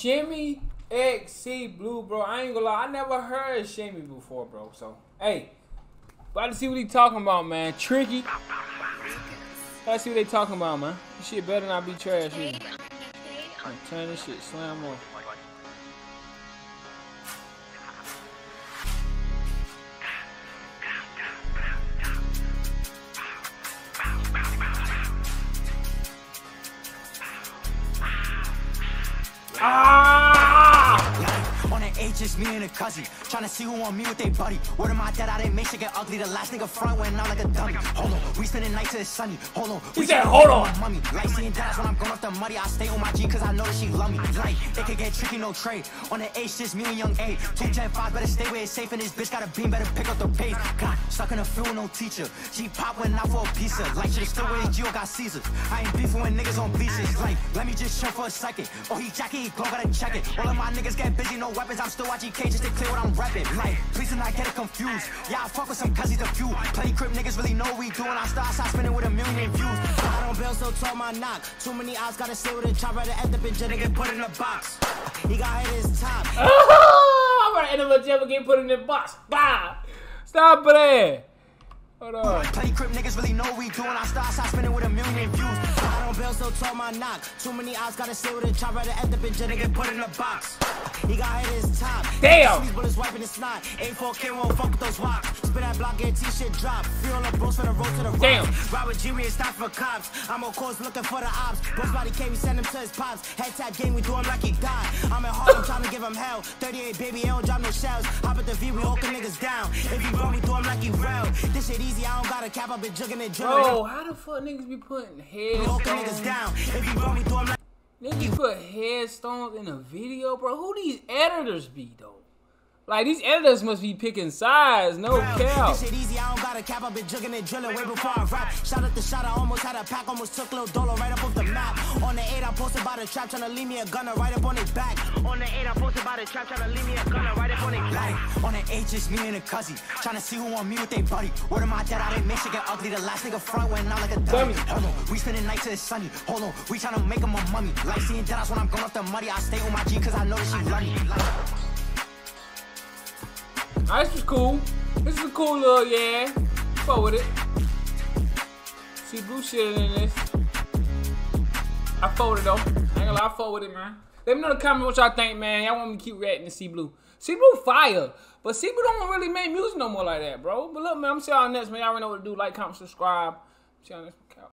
Sheemy X C Blu, bro. I ain't gonna lie, I never heard Sheemy before, bro. So, hey, about to see what he talking about, man. Tricky. Let's see what they talking about, man. This shit better not be trash either. I'm turning this shit slam off. Just me and a cousin trying to see who on me with they buddy. Word of my dad, I didn't make shit get ugly. The last nigga front went out like a dummy. Hold on, we spending nights till it's sunny. Hold on, we said hold on. Mummy, like seeing dads when I'm going off the muddy. I stay on my G cause I know that she love me. Like they could get tricky, no trade. On the H, just me and young A. 2 Gen 5 better stay where it's safe. And this bitch got a beam, better pick up the pace. God, stuck in a field, no teacher. G pop went out for a pizza. Like shit still where Gio got Caesar. I ain't beefing with niggas on bleachers. Like let me just chill for a second. Oh he jacket, he go gotta check it. All of my niggas get busy, no weapons. I'm still watching cages to clear what I'm rapping. Like, please do not get it confused. Yeah, I fuck with some cuz he's a few. Play crib niggas really know what we do. And I start spinning with 1 million views. I don't build, so tall my knock. Too many eyes gotta stay with a chop. Rather end up in jail and get put in a box. He got hit his top. I'm gonna end up in jail and get put in the box. Bye. Stop playing. Hold on. Play crib niggas really know what we do. And I start spinning with 1 million views. I don't build, so tall my knock. Too many eyes gotta stay with a chop. Rather end up in jail and get put in a box. He got hit his top. Damn. He's his wife in his snot. A4K won't fuck with those rocks. Spit that block and T-shirt drop. Feel on the bros for the road to the rock. Damn. Robert G. We ain't stop for cops. I'm on course looking for the ops. Bros body came, we send him to his pops. Head tap game, we do him like he died. I'm at home, I'm trying to give him hell. 38 baby, I don't drop no shells. Hop at the V, we hooking niggas down. If you run, we do him like he real. This shit easy, I don't got a cap. I've been jugging and drilling. Bro, how the fuck niggas be putting heads niggas down? If you run, we do him like niggas put headstones in a video, bro. Who these editors be, though? Like, these editors must be picking sides, no cap. This shit easy, I don't got a cap. I've been jugging and drilling way before I rap. Shot at the shot, I almost had a pack. Almost took Lil Dolo right up off the map. On the 8, I posted by the trap, trying to leave me a gunner right up on his back. On the 8, I posted by the trap, trying to leave me a gunner right up on his back. On the 8, just me and a cousin, trying to see who on me with they buddy. Word of my dad, I didn't make shit get ugly. The last nigga front went out like a dummy. Hold on, we spending nights till it's sunny. Hold on, we trying to make him a mummy. Like seeing deadass when I'm going off the muddy. I stay on my G because I know that she love me. Alright, this was cool. This is a cool little, yeah. Fuck with it. See blue shit in this. I fuck with it though. I ain't gonna lie, I fuck with it, man. Let me know in the comment what y'all think, man. Y'all want me to keep reacting to C Blue. C Blue fire. But C Blue don't really make music no more like that, bro. But look, man, I'm gonna see y'all next, man. Y'all already know what to do. Like, comment, subscribe. See y'all next.